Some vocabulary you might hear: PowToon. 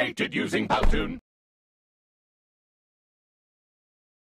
created using PowToon.